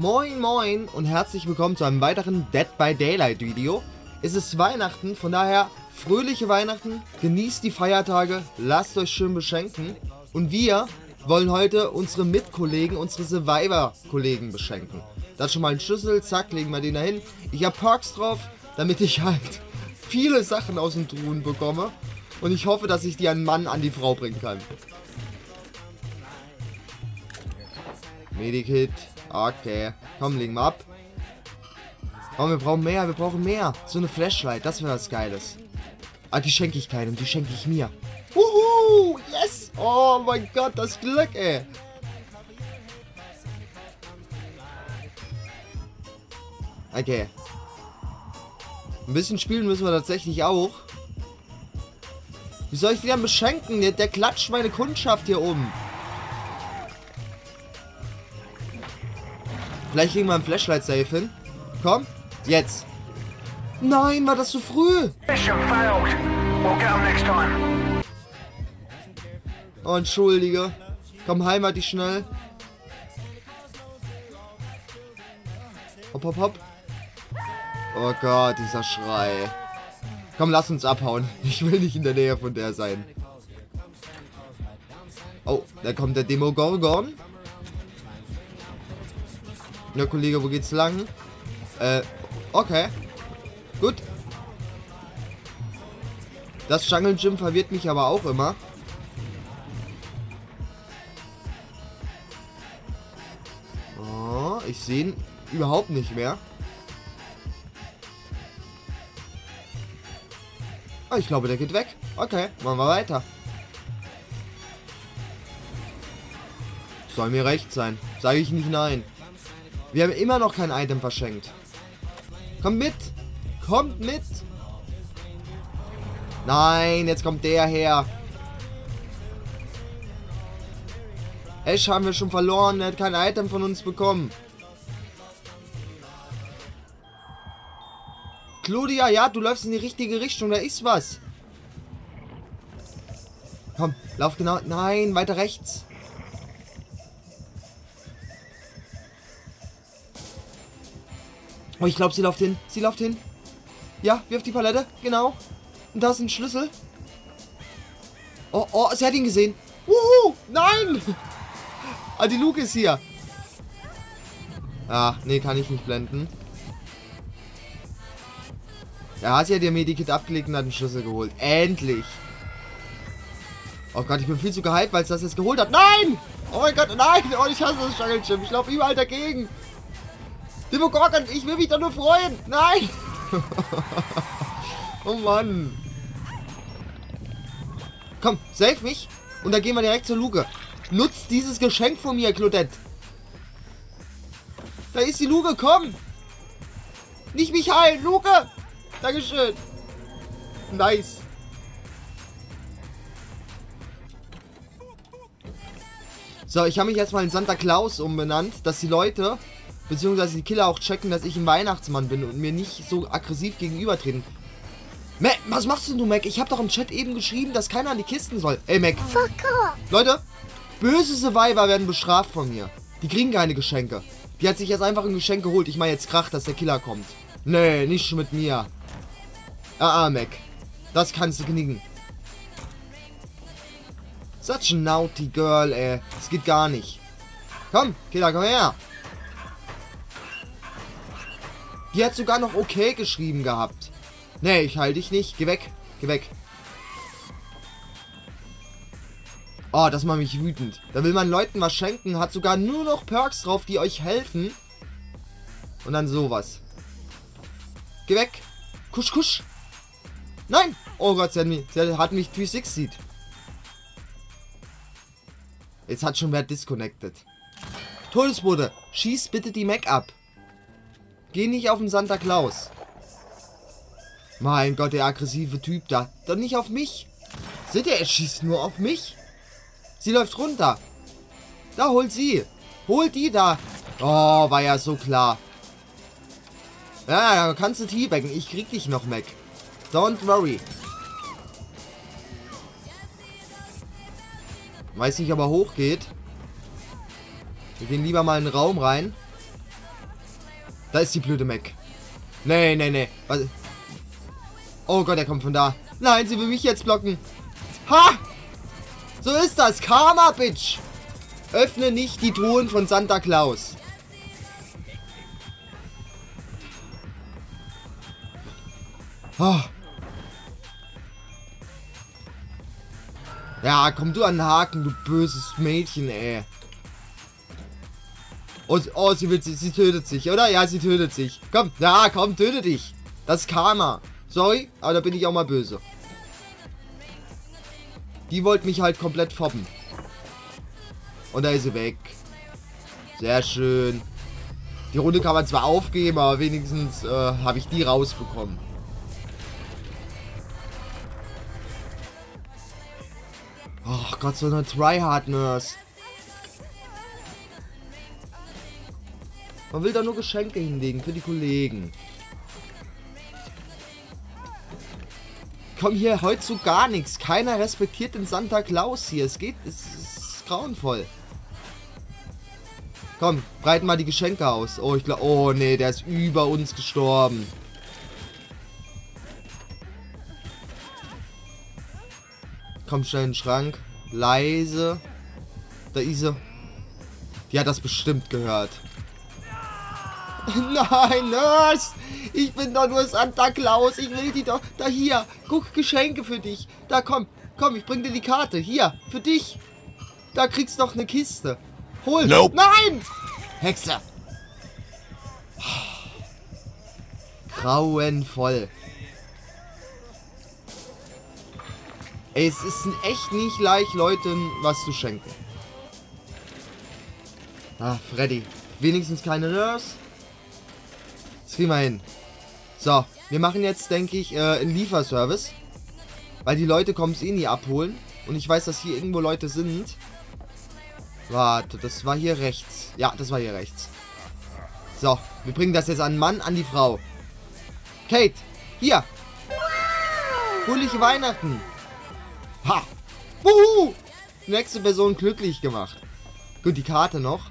Moin moin und herzlich willkommen zu einem weiteren Dead by Daylight Video. Es ist Weihnachten, von daher fröhliche Weihnachten, genießt die Feiertage, lasst euch schön beschenken. Und wir wollen heute unsere Mitkollegen, unsere Survivor-Kollegen beschenken. Da ist schon mal ein Schlüssel, zack, legen wir den da hin. Ich habe Perks drauf, damit ich halt viele Sachen aus den Truhen bekomme. Und ich hoffe, dass ich die einen Mann an die Frau bringen kann. Medikit. Okay, komm, legen wir ab. Oh, wir brauchen mehr. So eine Flashlight, das wäre was Geiles. Ah, die schenke ich keinem, die schenke ich mir. Wuhu, yes! Oh mein Gott, das Glück, ey. Okay. Ein bisschen spielen müssen wir tatsächlich auch. Wie soll ich die dann beschenken? Der klatscht meine Kundschaft hier oben. Vielleicht kriegen wir einen Flashlight-Safe hin. Komm, jetzt. Nein, war das zu früh. Oh, entschuldige. Komm, heimat dich schnell. Hopp, hopp, hopp. Oh Gott, dieser Schrei. Komm, lass uns abhauen. Ich will nicht in der Nähe von der sein. Oh, da kommt der Demogorgon. Ja, Kollege, wo geht's lang? Okay. Gut. Das Jungle Gym verwirrt mich aber auch immer. Oh, ich sehe ihn überhaupt nicht mehr. Oh, ich glaube, der geht weg. Okay, machen wir weiter. Soll mir recht sein. Sage ich nicht nein. Wir haben immer noch kein Item verschenkt. Kommt mit! Kommt mit! Nein, jetzt kommt der her. Ash haben wir schon verloren. Er hat kein Item von uns bekommen. Claudia, ja, du läufst in die richtige Richtung. Da ist was. Komm, lauf genau. Nein, weiter rechts. Oh, ich glaube, sie läuft hin. Sie läuft hin. Ja, wirf die Palette. Genau. Und da ist ein Schlüssel. Oh, oh, sie hat ihn gesehen. Wuhu! Nein! Ah, die Luke ist hier. Ah, nee, kann ich nicht blenden. Ja, sie hat ihr Medikit abgelegt und hat einen Schlüssel geholt. Endlich! Oh Gott, ich bin viel zu gehypt, weil es das jetzt geholt hat. Nein! Oh mein Gott, nein! Oh, ich hasse das Jungle Gym. Ich laufe überall dagegen. Demogorgon, ich will mich doch nur freuen. Nein. Oh Mann. Komm, save mich. Und dann gehen wir direkt zur Luke. Nutzt dieses Geschenk von mir, Claudette. Da ist die Luke, komm. Nicht mich heilen, Luke. Dankeschön. Nice. So, ich habe mich jetzt mal in Santa Claus umbenannt, dass die Leute... beziehungsweise die Killer auch checken, dass ich ein Weihnachtsmann bin und mir nicht so aggressiv gegenübertreten. Mac, was machst denn du, Mac? Ich habe doch im Chat eben geschrieben, dass keiner an die Kisten soll. Ey, Mac. Leute, böse Survivor werden bestraft von mir. Die kriegen keine Geschenke. Die hat sich jetzt einfach ein Geschenk geholt. Ich meine jetzt Krach, dass der Killer kommt. Nee, nicht mit mir. Ah, Mac. Das kannst du knicken. Such a naughty girl, ey. Das geht gar nicht. Komm, Killer, komm her. Die hat sogar noch okay geschrieben gehabt. Nee, ich halte dich nicht. Geh weg. Geh weg. Oh, das macht mich wütend. Da will man Leuten was schenken. Hat sogar nur noch Perks drauf, die euch helfen. Und dann sowas. Geh weg. Kusch, kusch. Nein. Oh Gott, sie hat mich 360'd. Jetzt hat schon wer disconnected. Todesbote, schieß bitte die Mac ab. Geh nicht auf den Santa Claus. Mein Gott, der aggressive Typ da. Doch nicht auf mich. Seht ihr, er schießt nur auf mich. Sie läuft runter. Da, holt sie. Holt die da. Oh, war ja so klar. Ja, kannst du teabaggen. Ich krieg dich noch, Mac. Don't worry. Weiß nicht, ob er hochgeht. Wir gehen lieber mal in den Raum rein. Da ist die blöde Mac. Nee, nee, nee. Was? Oh Gott, er kommt von da. Nein, sie will mich jetzt blocken. Ha! So ist das. Karma, Bitch. Öffne nicht die Truhen von Santa Claus. Oh. Ja, komm du an den Haken, du böses Mädchen, ey. Oh, sie tötet sich, oder? Ja, sie tötet sich. Komm, ja, komm, töte dich. Das ist Karma. Sorry, aber da bin ich auch mal böse. Die wollte mich halt komplett foppen. Und da ist sie weg. Sehr schön. Die Runde kann man zwar aufgeben, aber wenigstens habe ich die rausbekommen. Oh Gott, so eine Tryhard-Nurse. Man will da nur Geschenke hinlegen für die Kollegen. Komm hier, heute so gar nichts. Keiner respektiert den Santa Claus hier. Es ist grauenvoll. Komm, breiten mal die Geschenke aus. Oh, ich glaube, oh nee, der ist über uns gestorben. Komm schnell in den Schrank. Leise. Da ist sie. Die hat das bestimmt gehört. Nein, Nurse! Ich bin doch nur Santa Claus. Ich will die doch... Da hier. Guck, Geschenke für dich. Da komm. Komm, ich bring dir die Karte. Hier. Für dich. Da kriegst du noch eine Kiste. Hol. Nope. Nein! Hexe. Grauenvoll. Ey, es ist echt nicht leicht, Leuten was zu schenken. Ah, Freddy. Wenigstens keine Nurse. Das kriegen wir hin. So, wir machen jetzt, denke ich, einen Lieferservice. Weil die Leute kommen es eh nie abholen. Und ich weiß, dass hier irgendwo Leute sind. Warte, das war hier rechts. Ja, das war hier rechts. So, wir bringen das jetzt an den Mann, an die Frau. Kate, hier. Fröhliche Weihnachten. Ha. Wuhu. Nächste Person glücklich gemacht. Gut, die Karte noch.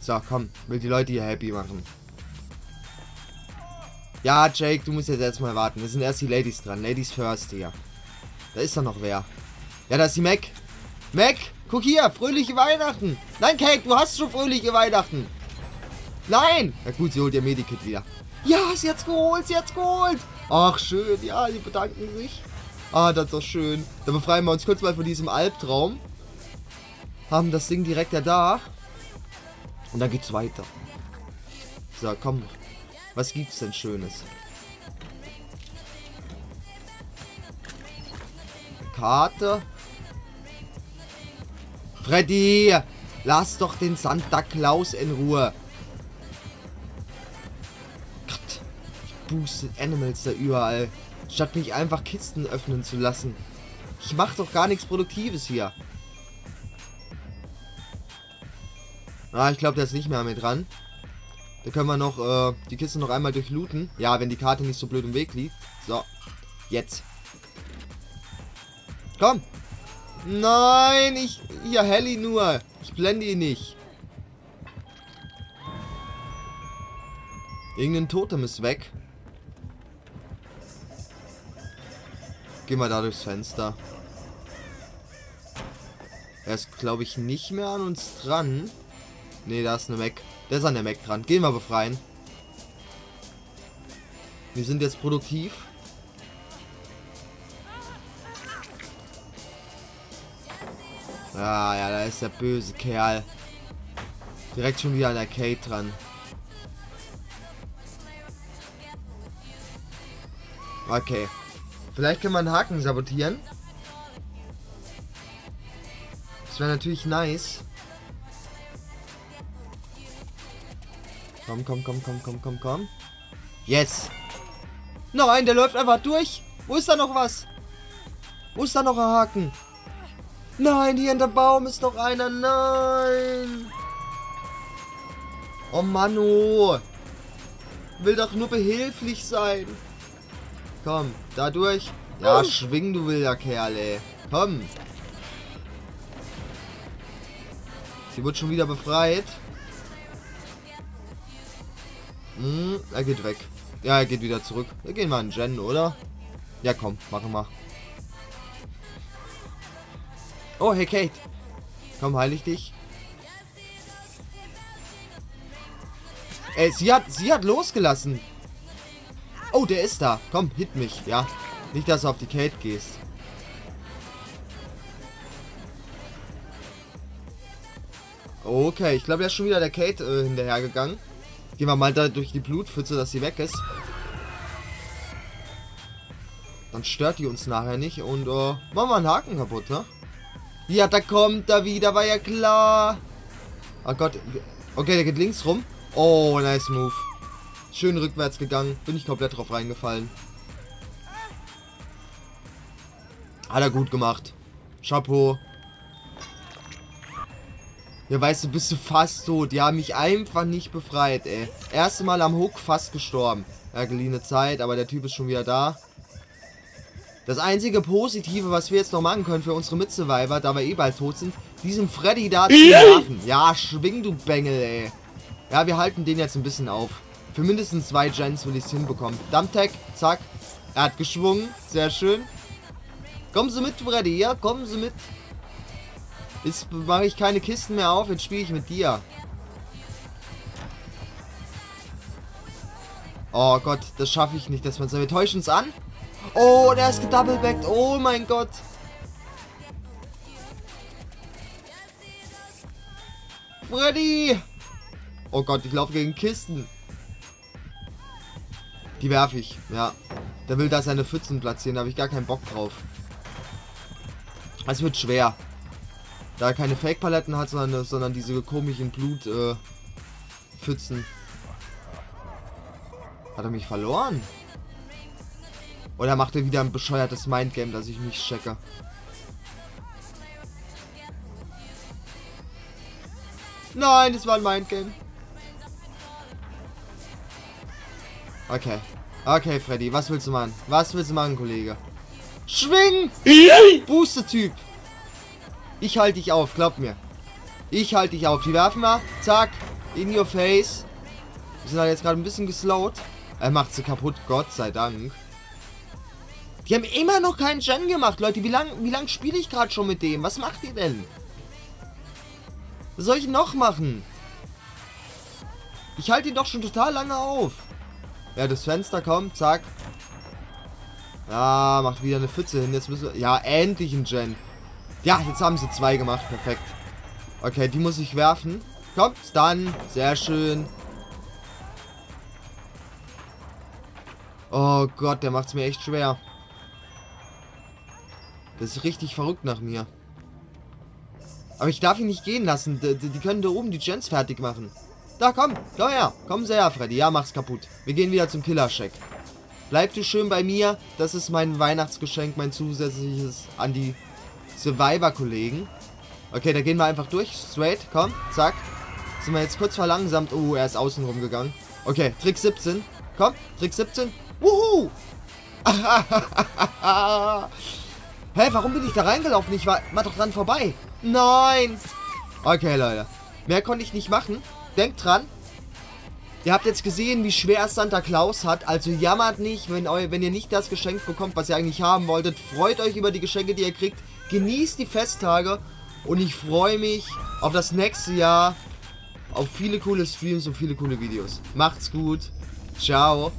So, komm, will die Leute hier happy machen. Ja, Jake, du musst jetzt erstmal warten. Es sind erst die Ladies dran. Ladies first hier. Da ist doch noch wer. Ja, da ist die Mac. Mac, guck hier, fröhliche Weihnachten. Nein, Kate, du hast schon fröhliche Weihnachten. Nein. Na gut, sie holt ihr Medikit wieder. Ja, sie hat's geholt, sie hat's geholt. Ach, schön, ja, die bedanken sich. Ah, das ist doch schön. Dann befreien wir uns kurz mal von diesem Albtraum. Haben das Ding direkt ja da. Und dann geht's weiter. So, komm. Was gibt's denn Schönes? Karte. Freddy! Lass doch den Santa Claus in Ruhe. Gott. Ich booste Animals da überall. Statt mich einfach Kisten öffnen zu lassen. Ich mach doch gar nichts Produktives hier. Ah, ich glaube, der ist nicht mehr mit dran. Da können wir noch die Kiste noch einmal durchlooten. Ja, wenn die Karte nicht so blöd im Weg liegt. So, jetzt. Komm. Nein, ich... Ja, Helly nur. Ich blende ihn nicht. Irgendein Totem ist weg. Gehen wir da durchs Fenster. Er ist, glaube ich, nicht mehr an uns dran. Ne, da ist eine Mac. Der ist an der Mac dran. Gehen wir befreien. Wir sind jetzt produktiv. Ah, ja, da ist der böse Kerl. Direkt schon wieder an der Kate dran. Okay. Vielleicht kann man einen Haken sabotieren. Das wäre natürlich nice. Komm, komm, komm, komm, komm, komm, komm. Yes. Nein, der läuft einfach durch. Wo ist da noch was? Wo ist da noch ein Haken? Nein, hier in der Baum ist noch einer. Nein. Oh Mann, oh. Will doch nur behilflich sein. Komm, da durch. Ja, schwing, du wilder Kerl, ey. Komm. Sie wird schon wieder befreit. Hm, er geht weg. Ja, er geht wieder zurück. Wir gehen mal in Jen, oder? Ja, komm, machen wir. Oh, hey Kate. Komm, heilig dich. Ey, sie hat losgelassen. Oh, der ist da. Komm, hit mich. Ja, nicht, dass du auf die Kate gehst. Okay, ich glaube, der ist schon wieder der Kate hinterhergegangen. Gehen wir mal da durch die Blutpfütze, dass sie weg ist. Dann stört die uns nachher nicht. Und machen wir einen Haken kaputt, ne? Ja, da kommt er wieder, war ja klar. Oh Gott. Okay, der geht links rum. Oh, nice move. Schön rückwärts gegangen. Bin ich komplett drauf reingefallen. Hat er gut gemacht. Chapeau. Ja, weißt du, bist du fast tot. Die haben mich einfach nicht befreit, ey. Erste Mal am Hook fast gestorben. Ja, geliehene Zeit, aber der Typ ist schon wieder da. Das einzige Positive, was wir jetzt noch machen können für unsere Mitsurvivor, da wir eh bald tot sind, diesen Freddy da zu nerven. Ja, schwing, du Bengel, ey. Ja, wir halten den jetzt ein bisschen auf. Für mindestens 2 Gens will ich es hinbekommen. Dumptag, zack. Er hat geschwungen, sehr schön. Kommen Sie mit, Freddy, ja, kommen Sie mit. Jetzt mache ich keine Kisten mehr auf, jetzt spiele ich mit dir. Oh Gott, das schaffe ich nicht, dass man so... Wir täuschen es an. Oh, der ist gedoublebackt, oh mein Gott. Freddy! Oh Gott, ich laufe gegen Kisten. Die werfe ich, ja. Der will da seine Pfützen platzieren, da habe ich gar keinen Bock drauf. Das wird schwer. Da er keine Fake-Paletten hat, sondern diese komischen Blutpfützen. Hat er mich verloren? Oder macht er wieder ein bescheuertes Mindgame, dass ich nicht checke? Nein, das war ein Mindgame. Okay. Okay, Freddy, was willst du machen? Was willst du machen, Kollege? Schwing! Booster-Typ! Ich halte dich auf, glaub mir. Ich halte dich auf. Die werfen wir. Zack. In your face. Wir sind halt jetzt gerade ein bisschen geslowt. Er macht sie kaputt, Gott sei Dank. Die haben immer noch keinen Gen gemacht, Leute. Wie lang spiele ich gerade schon mit dem? Was macht ihr denn? Was soll ich noch machen? Ich halte ihn doch schon total lange auf. Ja, das Fenster kommt. Zack. Ja, macht wieder eine Pfütze hin. Jetzt müssen wir... Ja, endlich ein Gen. Ja, jetzt haben sie 2 gemacht. Perfekt. Okay, die muss ich werfen. Kommt's dann. Sehr schön. Oh Gott, der macht's mir echt schwer. Das ist richtig verrückt nach mir. Aber ich darf ihn nicht gehen lassen. Die können da oben die Gens fertig machen. Da, komm. Komm her. Komm sehr her, Freddy. Ja, mach's kaputt. Wir gehen wieder zum Killer-Check. Bleib du schön bei mir. Das ist mein Weihnachtsgeschenk, mein zusätzliches an die Survivor-Kollegen. Okay, da gehen wir einfach durch. Straight, komm, zack. Sind wir jetzt kurz verlangsamt. Oh, er ist außen rumgegangen. Okay, Trick 17. Komm, Trick 17. Wuhu! Hä, warum bin ich da reingelaufen? Ich war doch dran vorbei. Nein! Okay, Leute. Mehr konnte ich nicht machen. Denkt dran. Ihr habt jetzt gesehen, wie schwer es Santa Claus hat. Also jammert nicht, wenn ihr nicht das Geschenk bekommt, was ihr eigentlich haben wolltet. Freut euch über die Geschenke, die ihr kriegt. Genießt die Festtage. Und ich freue mich auf das nächste Jahr. Auf viele coole Streams und viele coole Videos. Macht's gut. Ciao.